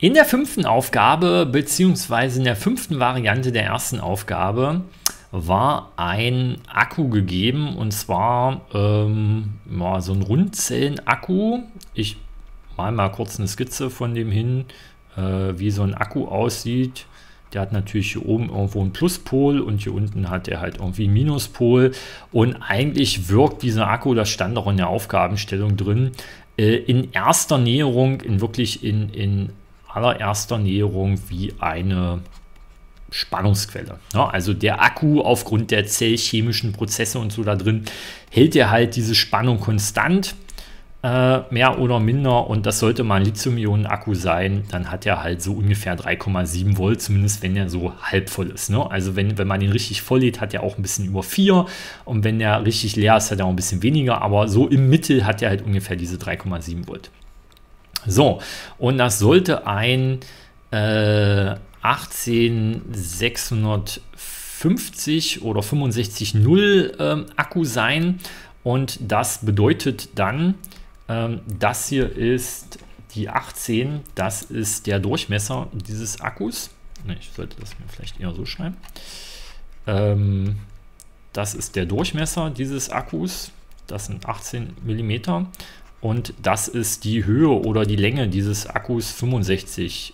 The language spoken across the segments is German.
In der fünften Aufgabe bzw. in der fünften Variante der ersten Aufgabe war ein Akku gegeben, und zwar so ein Rundzellen-Akku. Ich mal kurz eine Skizze von dem hin, wie so ein Akku aussieht. Der hat natürlich hier oben irgendwo einen Pluspol und hier unten hat er halt irgendwie einen Minuspol. Und eigentlich wirkt dieser Akku, das stand auch in der Aufgabenstellung drin, in erster Näherung, in allererster Näherung wie eine Spannungsquelle. Ja, also der Akku aufgrund der zellchemischen Prozesse und so da drin, hält er halt diese Spannung konstant. Mehr oder minder, und das sollte mal ein Lithium-Ionen-Akku sein, dann hat er halt so ungefähr 3,7 Volt, zumindest wenn er so halb voll ist. Ne? Also wenn man den richtig voll lädt, hat er auch ein bisschen über 4, und wenn er richtig leer ist, hat er auch ein bisschen weniger, aber so im Mittel hat er halt ungefähr diese 3,7 Volt. So, und das sollte ein 18650 oder 65.0 Akku sein, und das bedeutet dann, das hier ist die 18, das ist der Durchmesser dieses Akkus. Ich sollte das mir vielleicht eher so schreiben. Das ist der Durchmesser dieses Akkus, das sind 18 mm, und das ist die Höhe oder die Länge dieses Akkus, 65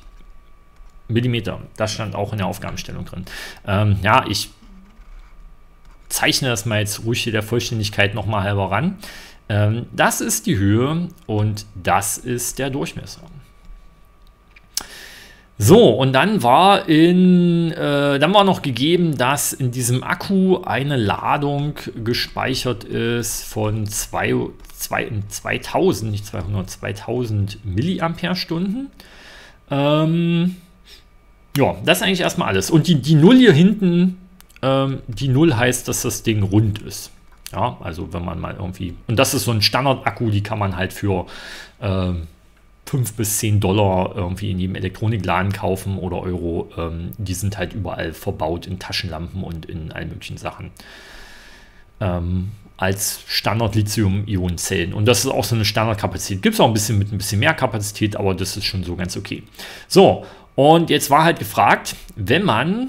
mm. Das stand auch in der Aufgabenstellung drin. Ja, ich zeichne das mal jetzt ruhig hier der Vollständigkeit nochmal halber ran. Das ist die Höhe und das ist der Durchmesser. So, und dann war noch gegeben, dass in diesem Akku eine Ladung gespeichert ist von 2000 Milliampere-Stunden. Ja, das ist eigentlich erstmal alles. Und die 0 hier hinten, die 0 heißt, dass das Ding rund ist. Ja, also wenn man mal irgendwie, und das ist so ein Standard-Akku, die kann man halt für 5 bis 10 $, irgendwie in jedem Elektronikladen kaufen oder Euro. Die sind halt überall verbaut in Taschenlampen und in allen möglichen Sachen. Als Standard-Lithium-Ionen-Zellen. Und das ist auch so eine Standardkapazität. Gibt es auch ein bisschen mit ein bisschen mehr Kapazität, aber das ist schon so ganz okay. So, und jetzt war halt gefragt, wenn man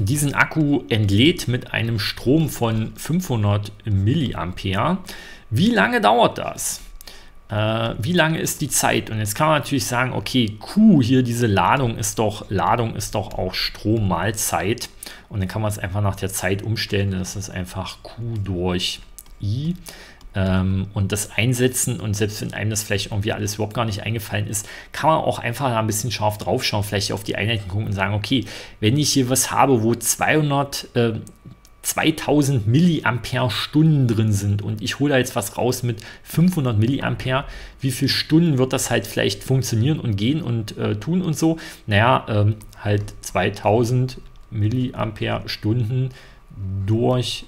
diesen Akku entlädt mit einem Strom von 500 Milliampere. Wie lange dauert das? Wie lange ist die Zeit? Und jetzt kann man natürlich sagen, okay, Q hier, diese Ladung ist doch auch Strom mal Zeit. Und dann kann man es einfach nach der Zeit umstellen. Das ist einfach Q durch I. Und das einsetzen, und selbst wenn einem das vielleicht irgendwie alles überhaupt gar nicht eingefallen ist, kann man auch einfach da ein bisschen scharf drauf schauen, vielleicht auf die Einheiten gucken und sagen, okay, wenn ich hier was habe, wo 2000 Milliampere-Stunden drin sind und ich hole da jetzt was raus mit 500 Milliampere, wie viele Stunden wird das halt vielleicht funktionieren und gehen und tun und so? Naja, halt 2000 Milliampere-Stunden durch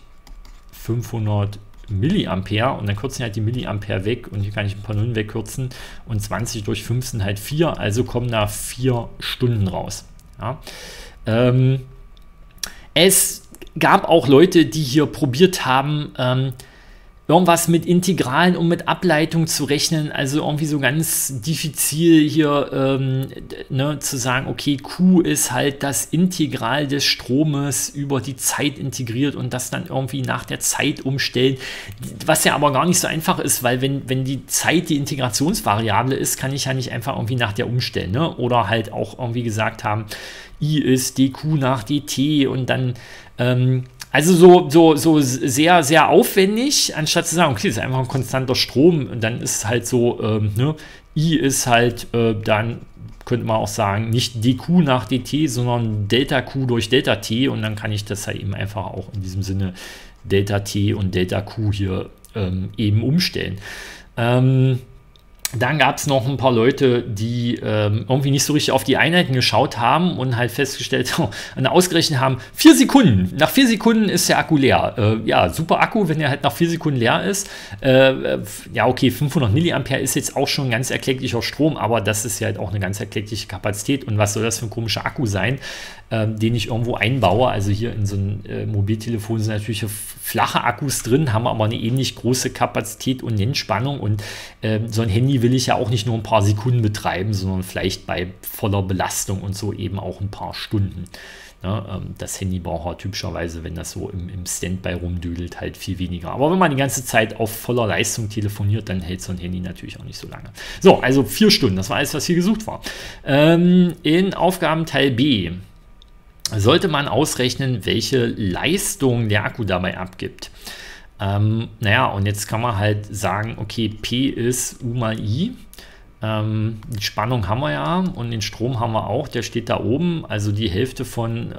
500 Milliampere, und dann kürzen halt die Milliampere weg, und hier kann ich ein paar Nullen wegkürzen, und 20 durch 5 sind halt 4, also kommen da 4 Stunden raus. Ja. Es gab auch Leute, die hier probiert haben, irgendwas mit Integralen und mit Ableitung zu rechnen, also irgendwie so ganz diffizil hier zu sagen, okay, Q ist halt das Integral des Stromes über die Zeit integriert und das dann irgendwie nach der Zeit umstellen, was ja aber gar nicht so einfach ist, weil wenn die Zeit die Integrationsvariable ist, kann ich ja nicht einfach irgendwie nach der umstellen, ne? Oder halt auch irgendwie gesagt haben, I ist dq nach dt, und dann also so sehr, sehr aufwendig, anstatt zu sagen, okay, das ist einfach ein konstanter Strom, und dann ist halt so, I ist halt, dann könnte man auch sagen, nicht dq nach dt, sondern Delta Q durch Delta T, und dann kann ich das halt eben einfach auch in diesem Sinne Delta T und Delta Q hier eben umstellen. Dann gab es noch ein paar Leute, die irgendwie nicht so richtig auf die Einheiten geschaut haben und halt festgestellt und ausgerechnet haben, 4 Sekunden, nach 4 Sekunden ist der Akku leer. Ja, super Akku, wenn er halt nach 4 Sekunden leer ist. Ja, okay, 500 Milliampere ist jetzt auch schon ein ganz erklecklicher Strom, aber das ist ja halt auch eine ganz erkleckliche Kapazität, und was soll das für ein komischer Akku sein? den ich irgendwo einbaue. Also hier in so einem Mobiltelefon sind natürlich flache Akkus drin, haben aber eine ähnlich große Kapazität und Nennspannung, und so ein Handy will ich ja auch nicht nur ein paar Sekunden betreiben, sondern vielleicht bei voller Belastung und so eben auch ein paar Stunden. Ja, das Handy braucht halt typischerweise, wenn das so im Standby rumdüdelt, halt viel weniger. Aber wenn man die ganze Zeit auf voller Leistung telefoniert, dann hält so ein Handy natürlich auch nicht so lange. So, also 4 Stunden, das war alles, was hier gesucht war. In Aufgabenteil B sollte man ausrechnen, welche Leistung der Akku dabei abgibt. Naja, und jetzt kann man halt sagen, okay, P ist U mal I. Die Spannung haben wir ja und den Strom haben wir auch, der steht da oben, also die Hälfte von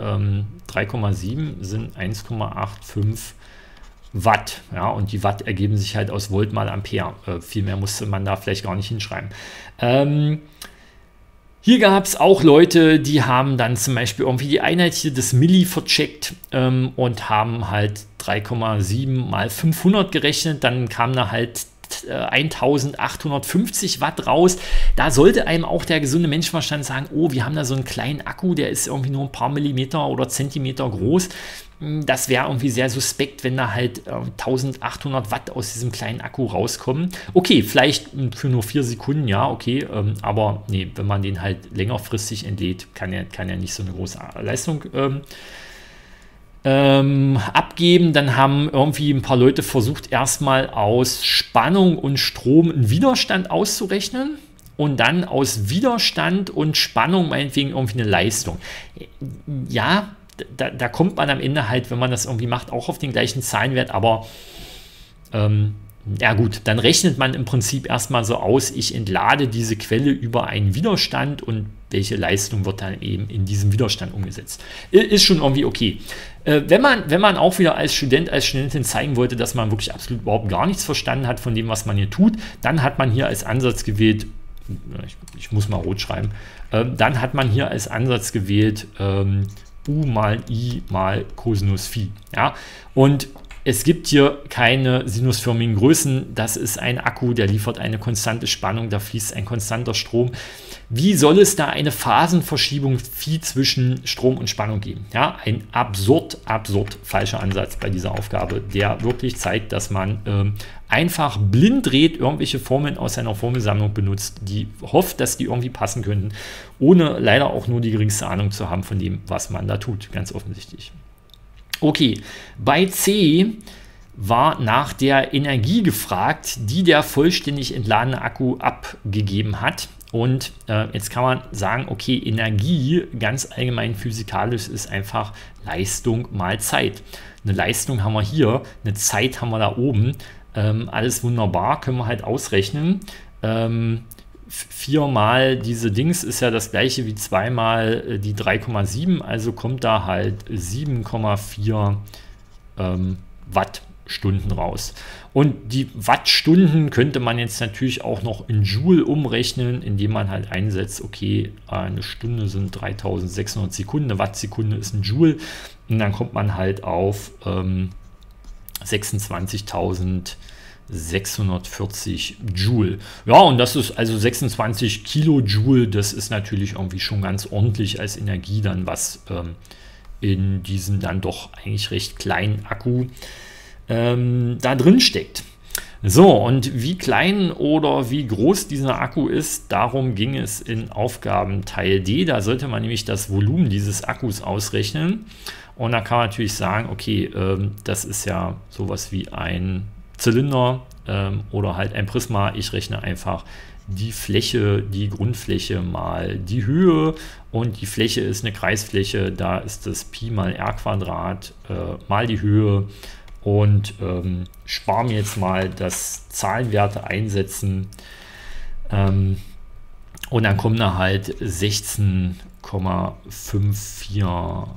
3,7 sind 1,85 Watt, ja, und die Watt ergeben sich halt aus Volt mal Ampere, viel mehr musste man da vielleicht gar nicht hinschreiben. Hier gab es auch Leute, die haben dann zum Beispiel irgendwie die Einheit hier des Milli vercheckt und haben halt 3,7 mal 500 gerechnet, dann kam da halt 1850 Watt raus. Da sollte einem auch der gesunde Menschenverstand sagen, oh, wir haben da so einen kleinen Akku, der ist irgendwie nur ein paar Millimeter oder Zentimeter groß. Das wäre irgendwie sehr suspekt, wenn da halt 1800 Watt aus diesem kleinen Akku rauskommen. Okay, vielleicht für nur 4 Sekunden, ja, okay, aber nee, wenn man den halt längerfristig entlädt, kann er nicht so eine große Leistung abgeben. Dann haben irgendwie ein paar Leute versucht, erstmal aus Spannung und Strom einen Widerstand auszurechnen und dann aus Widerstand und Spannung meinetwegen irgendwie eine Leistung. Ja, da kommt man am Ende halt, wenn man das irgendwie macht, auch auf den gleichen Zahlenwert, aber ja gut, dann rechnet man im Prinzip erstmal so aus, ich entlade diese Quelle über einen Widerstand und welche Leistung wird dann eben in diesem Widerstand umgesetzt. Ist schon irgendwie okay. Wenn man auch wieder als Student, als Studentin zeigen wollte, dass man wirklich absolut überhaupt gar nichts verstanden hat von dem, was man hier tut, dann hat man hier als Ansatz gewählt, ich muss mal rot schreiben, dann hat man hier als Ansatz gewählt U mal I mal Cosinus Phi. Ja? Und es gibt hier keine sinusförmigen Größen, das ist ein Akku, der liefert eine konstante Spannung, da fließt ein konstanter Strom. Wie soll es da eine Phasenverschiebung Phi zwischen Strom und Spannung geben? Ja, ein absurd falscher Ansatz bei dieser Aufgabe, der wirklich zeigt, dass man einfach blind dreht, irgendwelche Formeln aus seiner Formelsammlung benutzt, die hofft, dass die irgendwie passen könnten, ohne leider auch nur die geringste Ahnung zu haben von dem, was man da tut, ganz offensichtlich. Okay, bei C war nach der Energie gefragt, die der vollständig entladene Akku abgegeben hat. Und jetzt kann man sagen, okay, Energie, ganz allgemein physikalisch, ist einfach Leistung mal Zeit. Eine Leistung haben wir hier, eine Zeit haben wir da oben. Alles wunderbar, können wir halt ausrechnen. 4 mal diese Dings ist ja das gleiche wie 2 mal die 3,7, also kommt da halt 7,4 Wattstunden raus. Und die Wattstunden könnte man jetzt natürlich auch noch in Joule umrechnen, indem man halt einsetzt, okay, eine Stunde sind 3600 Sekunden, eine Wattsekunde ist ein Joule, und dann kommt man halt auf 26.640 Joule. Ja, und das ist also 26 Kilojoule, das ist natürlich irgendwie schon ganz ordentlich als Energie dann, was in diesem dann doch eigentlich recht kleinen Akku da drin steckt. So, und wie klein oder wie groß dieser Akku ist, darum ging es in Aufgabenteil D. Da sollte man nämlich das Volumen dieses Akkus ausrechnen. Und da kann man natürlich sagen, okay, das ist ja sowas wie ein Zylinder oder halt ein Prisma. Ich rechne einfach die Fläche, die Grundfläche mal die Höhe, und die Fläche ist eine Kreisfläche, da ist das Pi mal R Quadrat mal die Höhe, und spare mir jetzt mal das Zahlenwerte einsetzen, und dann kommen da halt 16,54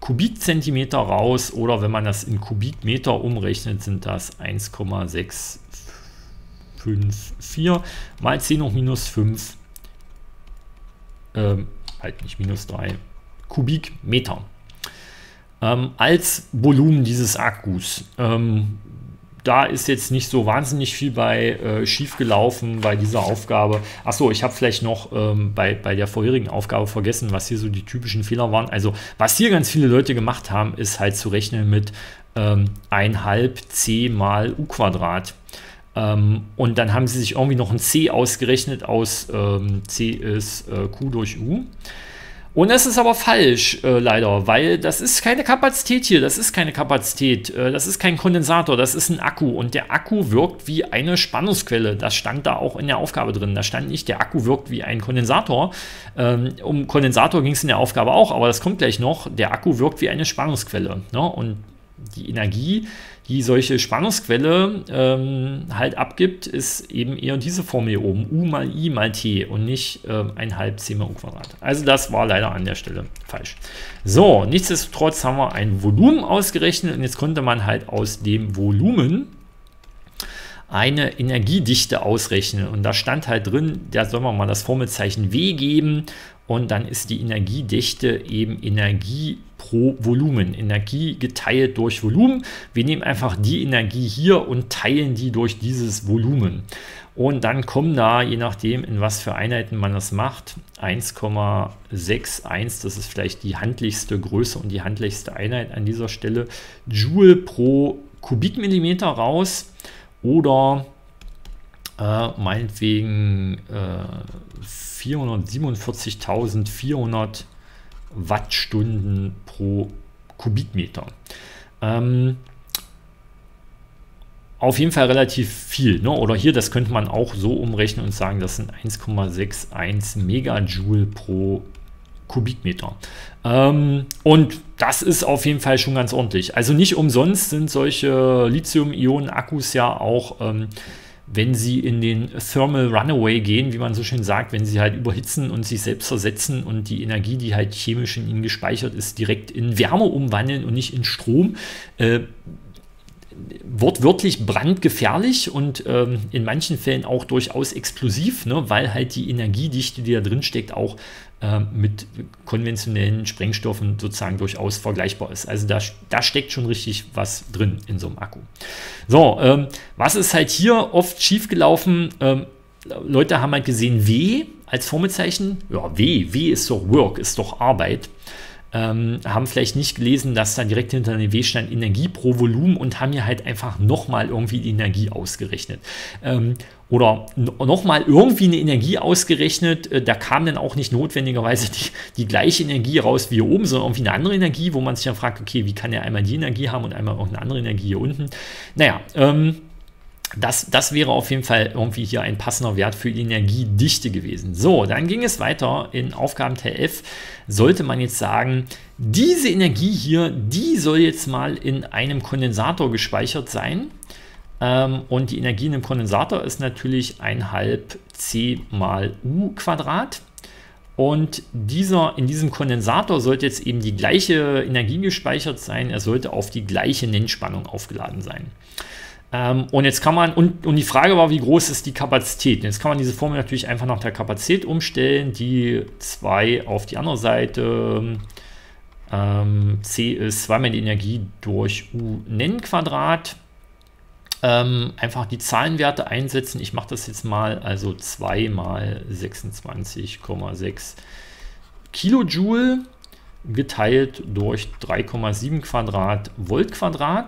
Kubikzentimeter raus, oder wenn man das in Kubikmeter umrechnet, sind das 1,654 mal 10 hoch minus 5, halt nicht minus 3, Kubikmeter als Volumen dieses Akkus. da ist jetzt nicht so wahnsinnig viel bei schief gelaufen bei dieser Aufgabe. Achso, ich habe vielleicht noch bei der vorherigen Aufgabe vergessen, was hier so die typischen Fehler waren. Also was hier ganz viele Leute gemacht haben, ist halt zu rechnen mit 1/2 c mal u². Und dann haben sie sich irgendwie noch ein c ausgerechnet aus c ist q durch u. Und das ist aber falsch, leider, weil das ist keine Kapazität hier, das ist keine Kapazität, das ist kein Kondensator, das ist ein Akku und der Akku wirkt wie eine Spannungsquelle, das stand da auch in der Aufgabe drin, da stand nicht, der Akku wirkt wie ein Kondensator, um Kondensator ging es in der Aufgabe auch, aber das kommt gleich noch, der Akku wirkt wie eine Spannungsquelle, ne? Und die Energie, die solche Spannungsquelle halt abgibt, ist eben eher diese Formel hier oben, U mal I mal T und nicht 1/2 c mal u². Also das war leider an der Stelle falsch. So, nichtsdestotrotz haben wir ein Volumen ausgerechnet und jetzt konnte man halt aus dem Volumen eine Energiedichte ausrechnen. Und da stand halt drin, da soll man mal das Formelzeichen W geben und dann ist die Energiedichte eben Energie pro Volumen. Energie geteilt durch Volumen. Wir nehmen einfach die Energie hier und teilen die durch dieses Volumen. Und dann kommen da, je nachdem, in was für Einheiten man das macht, 1,61, das ist vielleicht die handlichste Größe und die handlichste Einheit an dieser Stelle, Joule pro Kubikmillimeter raus. Oder meinetwegen 447.400 Wattstunden pro Kubikmeter. Auf jeden Fall relativ viel, ne? Oder hier, das könnte man auch so umrechnen und sagen, das sind 1,61 Megajoule pro Kubikmeter. Und das ist auf jeden Fall schon ganz ordentlich. Also nicht umsonst sind solche Lithium-Ionen-Akkus ja auch, wenn sie in den Thermal Runaway gehen, wie man so schön sagt, wenn sie halt überhitzen und sich selbst zersetzen und die Energie, die halt chemisch in ihnen gespeichert ist, direkt in Wärme umwandeln und nicht in Strom, wortwörtlich brandgefährlich und in manchen Fällen auch durchaus explosiv, ne, weil halt die Energiedichte, die da drin steckt, auch mit konventionellen Sprengstoffen sozusagen durchaus vergleichbar ist. Also da steckt schon richtig was drin in so einem Akku. So, was ist halt hier oft schiefgelaufen? Leute haben halt gesehen, W als Formelzeichen. Ja, W ist doch Work, ist doch Arbeit. Haben vielleicht nicht gelesen, dass da direkt hinter dem W stand Energie pro Volumen und haben hier halt einfach nochmal irgendwie die Energie ausgerechnet. Oder nochmal irgendwie eine Energie ausgerechnet, da kam dann auch nicht notwendigerweise die gleiche Energie raus wie hier oben, sondern irgendwie eine andere Energie, wo man sich dann fragt, okay, wie kann er einmal die Energie haben und einmal auch eine andere Energie hier unten? Naja, das wäre auf jeden Fall irgendwie hier ein passender Wert für die Energiedichte gewesen. So, dann ging es weiter in Aufgabenteil F. Sollte man jetzt sagen, diese Energie hier, die soll jetzt mal in einem Kondensator gespeichert sein. Und die Energie in einem Kondensator ist natürlich 1/2 c mal u². Und in diesem Kondensator sollte jetzt eben die gleiche Energie gespeichert sein. Er sollte auf die gleiche Nennspannung aufgeladen sein. Und jetzt kann man, und die Frage war, wie groß ist die Kapazität? Jetzt kann man diese Formel natürlich einfach nach der Kapazität umstellen, die 2 auf die andere Seite, c ist 2 mal die Energie durch u². Einfach die Zahlenwerte einsetzen. Ich mache das jetzt mal, also 2 mal 26,6 Kilojoule geteilt durch 3,7 Volt².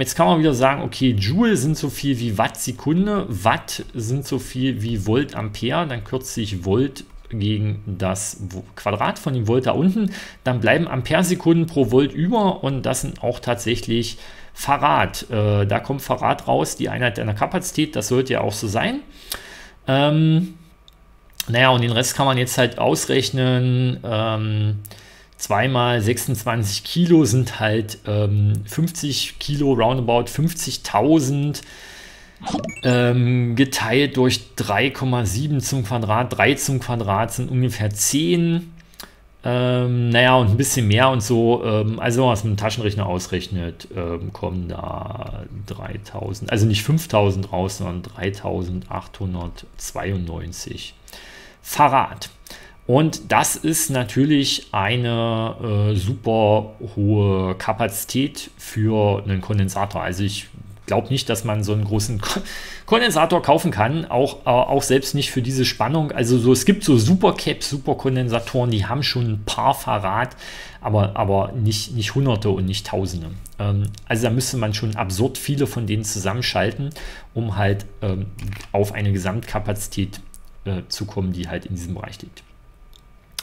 Jetzt kann man wieder sagen, okay, Joule sind so viel wie Watt/Sekunde, Watt sind so viel wie Volt/Ampere, dann kürze ich Volt gegen das Quadrat von dem Volt da unten, dann bleiben Amperesekunden pro Volt über und das sind auch tatsächlich Farad. Da kommt Farad raus, die Einheit einer Kapazität, das sollte ja auch so sein. Naja, und den Rest kann man jetzt halt ausrechnen. 2 mal 26 Kilo sind halt 50 Kilo, roundabout 50.000 geteilt durch 3,7 zum Quadrat. 3 zum Quadrat sind ungefähr 10. Naja, und ein bisschen mehr und so. Also wenn man es mit dem Taschenrechner ausrechnet, kommen da 3.000, also nicht 5.000 raus, sondern 3.892 Farad. Und das ist natürlich eine super hohe Kapazität für einen Kondensator. Also ich glaube nicht, dass man so einen großen Kondensator kaufen kann, auch selbst nicht für diese Spannung. Also so, es gibt so Supercaps, Superkondensatoren, die haben schon ein paar Farad, aber nicht Hunderte und nicht Tausende. Also da müsste man schon absurd viele von denen zusammenschalten, um halt auf eine Gesamtkapazität zu kommen, die halt in diesem Bereich liegt.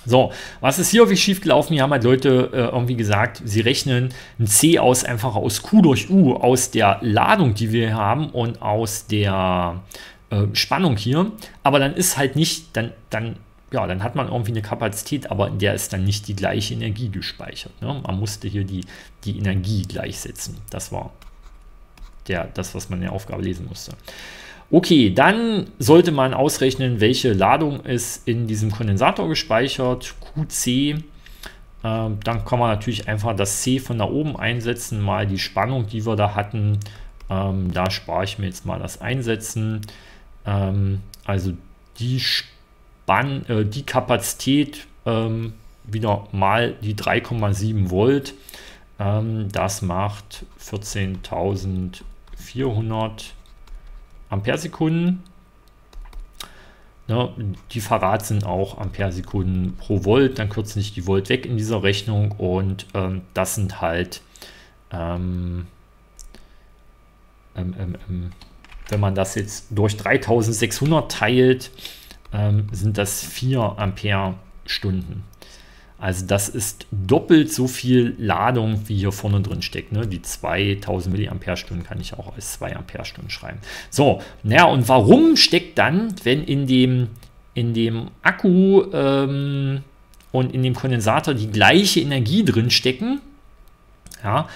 So, was ist hier wirklich schief gelaufen? Hier haben halt Leute irgendwie gesagt, sie rechnen ein C aus, einfach aus Q durch U, aus der Ladung, die wir haben und aus der Spannung hier. Aber dann ist halt nicht, dann hat man irgendwie eine Kapazität, aber in der ist dann nicht die gleiche Energie gespeichert. Ne? Man musste hier die Energie gleichsetzen. Das war das, was man in der Aufgabe lesen musste. Okay, dann sollte man ausrechnen, welche Ladung ist in diesem Kondensator gespeichert, QC. Dann kann man natürlich einfach das C von da oben einsetzen, mal die Spannung, die wir da hatten. Da spare ich mir jetzt mal das Einsetzen. Also die Kapazität wieder mal die 3,7 Volt. Das macht 14.400 Amperesekunden. Ne, die Farad sind auch Amperesekunden pro Volt, dann kürzen sich die Volt weg in dieser Rechnung und das sind halt, wenn man das jetzt durch 3600 teilt, sind das 4 Amperestunden. Also das ist doppelt so viel Ladung, wie hier vorne drin steckt. Ne? Die 2000 Milliampere-Stunden kann ich auch als 2 Ampere-Stunden schreiben. So, naja, und warum steckt dann, wenn in dem Akku und in dem Kondensator die gleiche Energie drin stecken, ja,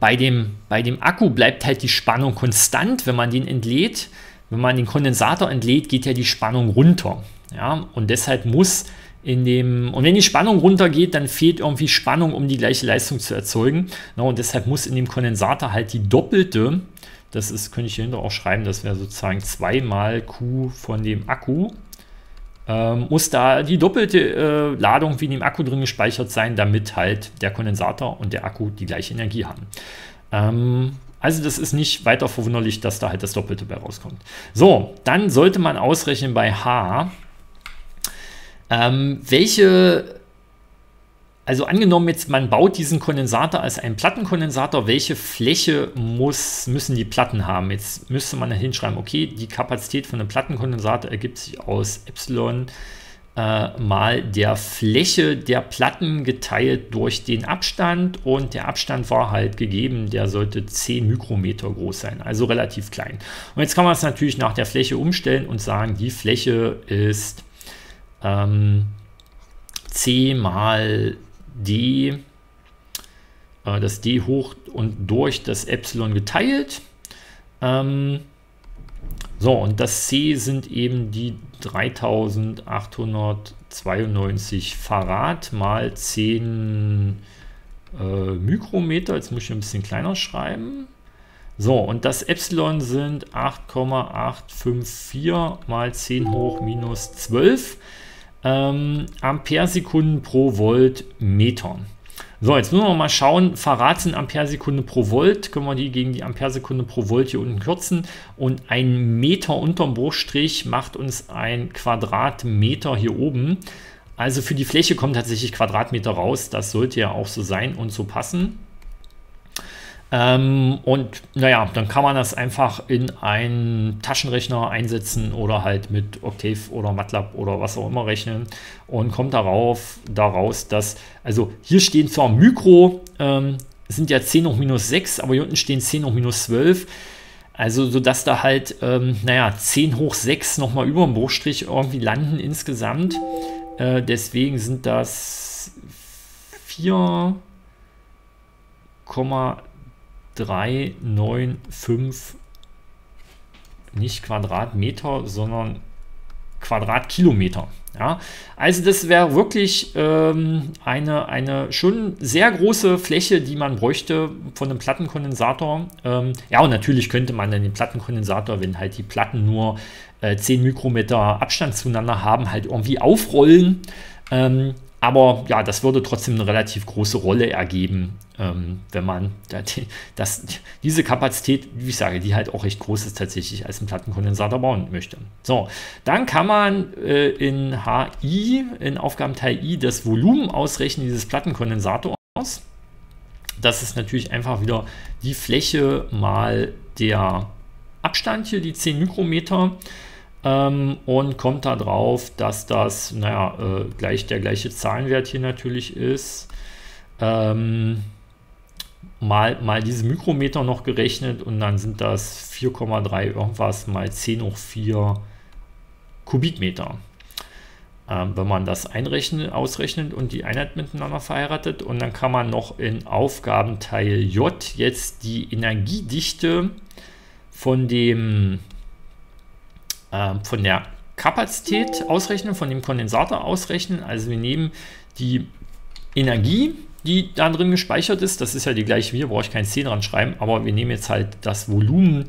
bei dem Akku bleibt halt die Spannung konstant, wenn man den entlädt. Wenn man den Kondensator entlädt, geht ja die Spannung runter. Ja? Und deshalb muss und wenn die Spannung runtergeht, dann fehlt irgendwie Spannung, um die gleiche Leistung zu erzeugen. No, und deshalb muss in dem Kondensator halt die doppelte, das ist, könnte ich hier hinter auch schreiben, das wäre sozusagen 2 mal Q von dem Akku, muss da die doppelte Ladung wie in dem Akku drin gespeichert sein, damit halt der Kondensator und der Akku die gleiche Energie haben. Also das ist nicht weiter verwunderlich, dass da halt das Doppelte bei rauskommt. So, dann sollte man ausrechnen bei H, also angenommen jetzt, man baut diesen Kondensator als einen Plattenkondensator, welche Fläche müssen die Platten haben? Jetzt müsste man da hinschreiben, okay, die Kapazität von einem Plattenkondensator ergibt sich aus Epsilon mal der Fläche der Platten geteilt durch den Abstand, und der Abstand war halt gegeben, der sollte 10 Mikrometer groß sein, also relativ klein. Und jetzt kann man es natürlich nach der Fläche umstellen und sagen, die Fläche ist C mal D, das D hoch und durch das Epsilon geteilt. So, und das C sind eben die 3892 Farad mal 10 Mikrometer. Jetzt muss ich ein bisschen kleiner schreiben. So, und das Epsilon sind 8,854 mal 10 hoch minus 12. Amperesekunden pro Volt Meter. So, jetzt müssen wir mal schauen, Farad sind Amperesekunden pro Volt, können wir die gegen die Amperesekunde pro Volt hier unten kürzen, und ein Meter unterm Bruchstrich macht uns ein Quadratmeter hier oben. Also für die Fläche kommt tatsächlich Quadratmeter raus, das sollte ja auch so sein und so passen. Und naja, dann kann man das einfach in einen Taschenrechner einsetzen oder halt mit Octave oder Matlab oder was auch immer rechnen und kommt daraus, dass, also hier stehen zwar Mikro, sind ja 10 hoch minus 6, aber hier unten stehen 10 hoch minus 12, also sodass da halt, naja, 10 hoch 6 nochmal über dem Bruchstrich irgendwie landen insgesamt, deswegen sind das 4,395 nicht Quadratmeter, sondern Quadratkilometer. Ja? Also das wäre wirklich eine schon sehr große Fläche, die man bräuchte von einem Plattenkondensator. Ja, und natürlich könnte man dann den Plattenkondensator, wenn halt die Platten nur 10 Mikrometer Abstand zueinander haben, halt irgendwie aufrollen. Aber ja, das würde trotzdem eine relativ große Rolle ergeben, wenn man diese Kapazität, wie ich sage, die halt auch recht groß ist, tatsächlich als einen Plattenkondensator bauen möchte. So, dann kann man in HI, in Aufgabenteil I, das Volumen ausrechnen dieses Plattenkondensators. Das ist natürlich einfach wieder die Fläche mal der Abstand hier, die 10 Mikrometer. Und kommt da drauf, dass das, naja, der gleiche Zahlenwert hier natürlich ist, mal diese Mikrometer noch gerechnet, und dann sind das 4,3 irgendwas mal 10 hoch 4 Kubikmeter. Wenn man das ausrechnet und die Einheit miteinander verheiratet, und dann kann man noch in Aufgabenteil J jetzt die Energiedichte von der Kapazität ausrechnen, von dem Kondensator ausrechnen. Also wir nehmen die Energie, die da drin gespeichert ist, das ist ja die gleiche, hier brauche ich kein C dran schreiben, aber wir nehmen jetzt halt das Volumen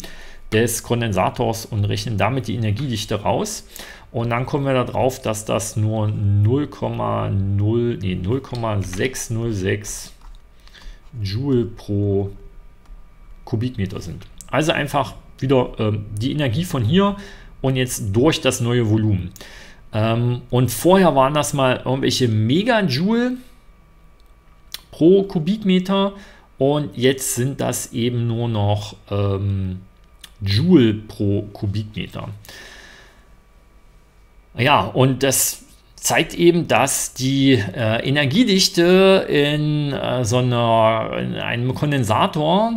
des Kondensators und rechnen damit die Energiedichte raus, und dann kommen wir darauf, dass das nur 0,606 Joule pro Kubikmeter sind. Also einfach wieder die Energie von hier und jetzt durch das neue Volumen. Und vorher waren das mal irgendwelche Megajoule pro Kubikmeter, und jetzt sind das eben nur noch Joule pro Kubikmeter. Ja, und das zeigt eben, dass die Energiedichte in einem Kondensator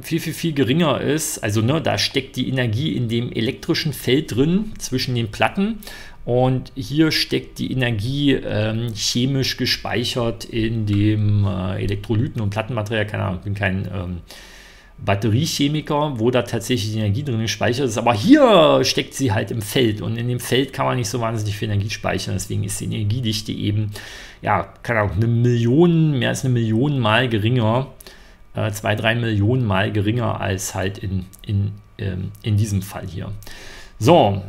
viel geringer ist. Also ne, da steckt die Energie in dem elektrischen Feld drin zwischen den Platten, und hier steckt die Energie chemisch gespeichert in dem Elektrolyten- und Plattenmaterial. Keine Ahnung, ich bin kein Batteriechemiker, wo da tatsächlich die Energie drin gespeichert ist, aber hier steckt sie halt im Feld, und in dem Feld kann man nicht so wahnsinnig viel Energie speichern, deswegen ist die Energiedichte eben, ja, keine Ahnung, mehr als 1 Million mal geringer, 2–3 Millionen mal geringer als halt in diesem Fall hier. So,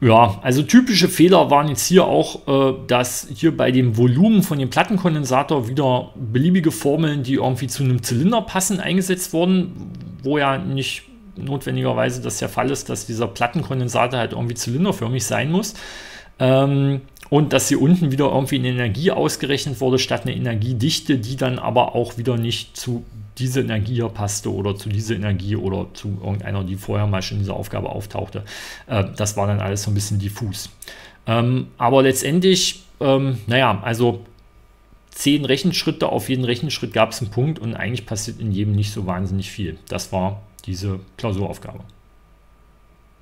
ja, also typische Fehler waren jetzt hier auch, dass hier bei dem Volumen von dem Plattenkondensator wieder beliebige Formeln, die irgendwie zu einem Zylinder passen, eingesetzt wurden, wo ja nicht notwendigerweise das der Fall ist, dass dieser Plattenkondensator halt irgendwie zylinderförmig sein muss. Und dass hier unten wieder irgendwie eine Energie ausgerechnet wurde statt eine Energiedichte, die dann aber auch wieder nicht zu dieser Energie hier passte oder zu dieser Energie oder zu irgendeiner, die vorher mal schon in dieser Aufgabe auftauchte. Das war dann alles so ein bisschen diffus. Aber letztendlich, naja, also 10 Rechenschritte, auf jeden Rechenschritt gab es einen Punkt, und eigentlich passiert in jedem nicht so wahnsinnig viel. Das war diese Klausuraufgabe.